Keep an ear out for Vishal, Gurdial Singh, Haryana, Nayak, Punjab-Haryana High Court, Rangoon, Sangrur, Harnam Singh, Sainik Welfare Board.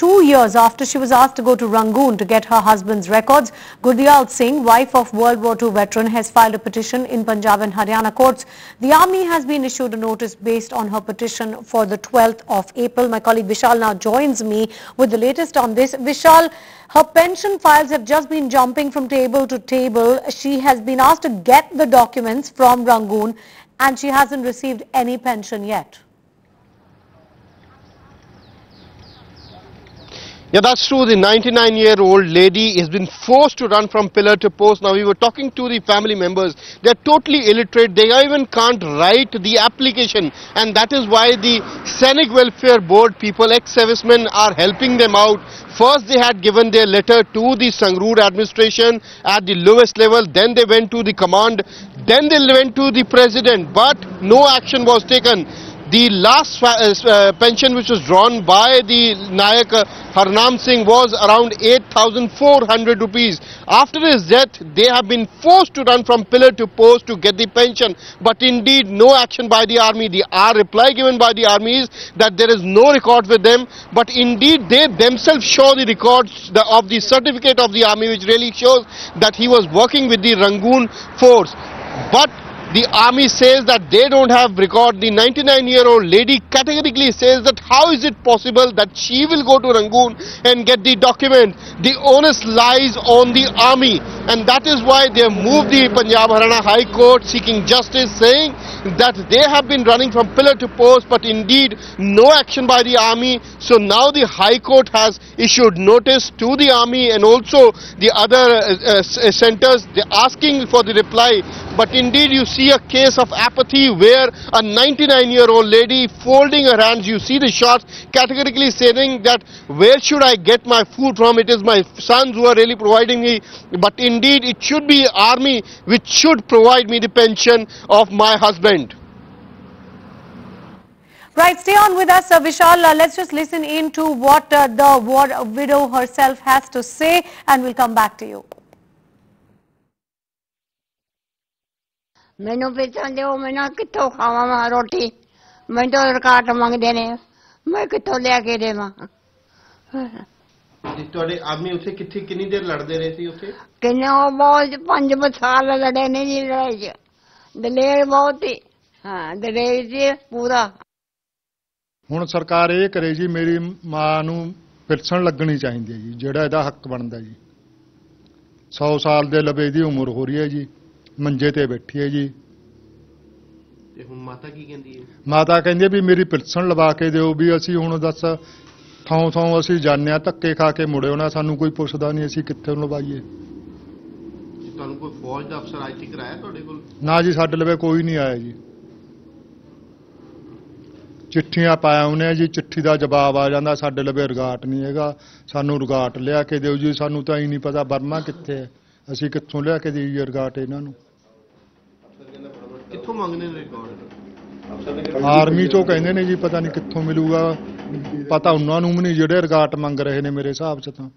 2 years after she was asked to go to Rangoon to get her husband's records, Gurdial Singh, wife of World War II veteran, has filed a petition in Punjab and Haryana courts. The army has been issued a notice based on her petition for the 12th of April. My colleague Vishal now joins me with the latest on this. Vishal, her pension files have just been jumping from table to table. She has been asked to get the documents from Rangoon and she hasn't received any pension yet. Yeah, that's true. The 99-year-old lady has been forced to run from pillar to post. Now, we were talking to the family members. They're totally illiterate. They even can't write the application. And that is why the Sainik Welfare Board people, ex-servicemen, are helping them out. First, they had given their letter to the Sangrur administration at the lowest level. Then they went to the command. Then they went to the president. But no action was taken. The last pension which was drawn by the Nayak Harnam Singh was around 8,400 rupees. After his death, they have been forced to run from pillar to post to get the pension. But indeed, no action by the army. The reply given by the army is that there is no record with them. But indeed, they themselves show the records of the certificate of the army, which really shows that he was working with the Rangoon force. But the army says that they don't have record. The 99-year-old lady categorically says that how is it possible that she will go to Rangoon and get the document? The onus lies on the army. And that is why they have moved the Punjab-Haryana High Court seeking justice, saying that they have been running from pillar to post, but indeed no action by the army. So now the High Court has issued notice to the army and also the other centres. They're asking for the reply. But indeed, you see a case of apathy where a 99-year-old lady folding her hands, you see the shots categorically saying that where should I get my food from? It is my sons who are really providing me. But indeed, it should be army which should provide me the pension of my husband. Right, stay on with us, Vishal. Let's just listen in to what the war widow herself has to say and we'll come back to you. मैंने pension दो मैंने कितों खावा मां रोटी मैं तो सरकार मांग देने मैं कितों ले आके दे मां ਤੁਹਾਡੇ ਆਦਮੀ ਉੱਥੇ ਕਿੱਥੇ ਕਿੰਨੀ ਦੇਰ ਲੜਦੇ ਰਹੇ ਸੀ ਉੱਥੇ ਕਿੰਨੇ ਉਹ ਬਹੁਤ 5 ਸਾਲ ਲੜੇ ਨੇ ਜੀ ਲੜਾਈ ਦਲੇਰ ਬਹੁਤ ਹੀ ਹਾਂ ਦਲੇਰ ਜੀ ਪੂਰਾ ਹੁਣ ਸਰਕਾਰ ਇਹ ਕਰੇ ਜੀ ਮੇਰੀ ਮਾਂ ਨੂੰ ਪੈਨਸ਼ਨ ਲੱਗਣੀ ਚਾਹੀਦੀ ਹੈ ਜੀ ਜਿਹੜਾ ਇਹਦਾ ਹੱਕ ਬਣਦਾ ਜੀ 100 ਸਾਲ ਦੇ ਲਵੇ ਦੀ ਉਮਰ ਹੋ ਰਹੀ ਹੈ ਜੀ ਮੰਜੇ ਤੇ ਬੈਠੀ ਹੈ ਜੀ ਤੇ ਹੁਣ ਮਾਤਾ ਕੀ ਕਹਿੰਦੀ ਹੈ ਮਾਤਾ ਕਹਿੰਦੀ ਹੈ ਵੀ ਮੇਰੀ ਪੈਨਸ਼ਨ ਲਵਾ ਕੇ ਦਿਓ ਵੀ ਅਸੀਂ ਹੁਣ ਦੱਸ ਥਾਂ ਥਾਂ ਅਸੀਂ ਜਾਣਿਆ ਧੱਕੇ ਖਾ ਕੇ ਮੁੜਿਓ ਨਾ ਸਾਨੂੰ ਕੋਈ ਪੁੱਛਦਾ ਨਹੀਂ ਅਸੀਂ ਕਿੱਥੇ ਲਵਾਈਏ ਤੁਹਾਨੂੰ ਕੋਈ ਫੌਜ ਦਾ ਅਫਸਰ ਆਇਆ ਕਿ ਆਇਆ ਤੁਹਾਡੇ ਕੋਲ ਨਾ ਜੀ ਸਾਡੇ ਲਵੇ ਕੋਈ ਨਹੀਂ ਆਇਆ ਜੀ ਚਿੱਠੀਆਂ ਪਾਇਆ ਉਹਨੇ ਜੀ ਚਿੱਠੀ ਦਾ ਜਵਾਬ ਆ ਜਾਂਦਾ ਸਾਡੇ ਲਵੇ ਰਿਗਾਰਟ ਨਹੀਂ ਹੈਗਾ ਸਾਨੂੰ ਰਿਗਾਰਟ ਲਿਆ ਕੇ ਦਿਓ ਜੀ ਸਾਨੂੰ ਤਾਂ ਹੀ ਨਹੀਂ ਪਤਾ ਬਰਮਾ ਕਿੱਥੇ ਹੈ ਅਸੀਂ ਕਿੱਥੋਂ ਲਿਆ ਕੇ ਦੇਈਏ ਰਿਗਾਰਟ ਇਹਨਾਂ ਨੂੰ ਕਿੱਥੋਂ ਮੰਗਨੇ ਨੇ ਰਿਕਾਰਡ ਆਰਮੀ ਤੋਂ ਕਹਿੰਦੇ ਨੇ ਜੀ ਪਤਾ ਨਹੀਂ ਕਿੱਥੋਂ ਮਿਲੂਗਾ ਪਤਾ ਉਹਨਾਂ ਨੂੰ ਵੀ ਨਹੀਂ ਜਿਹੜੇ ਰਿਗਾਰਟ ਮੰਗ ਰਹੇ ਨੇ ਮੇਰੇ ਹਿਸਾਬ 'ਚ ਤਾਂ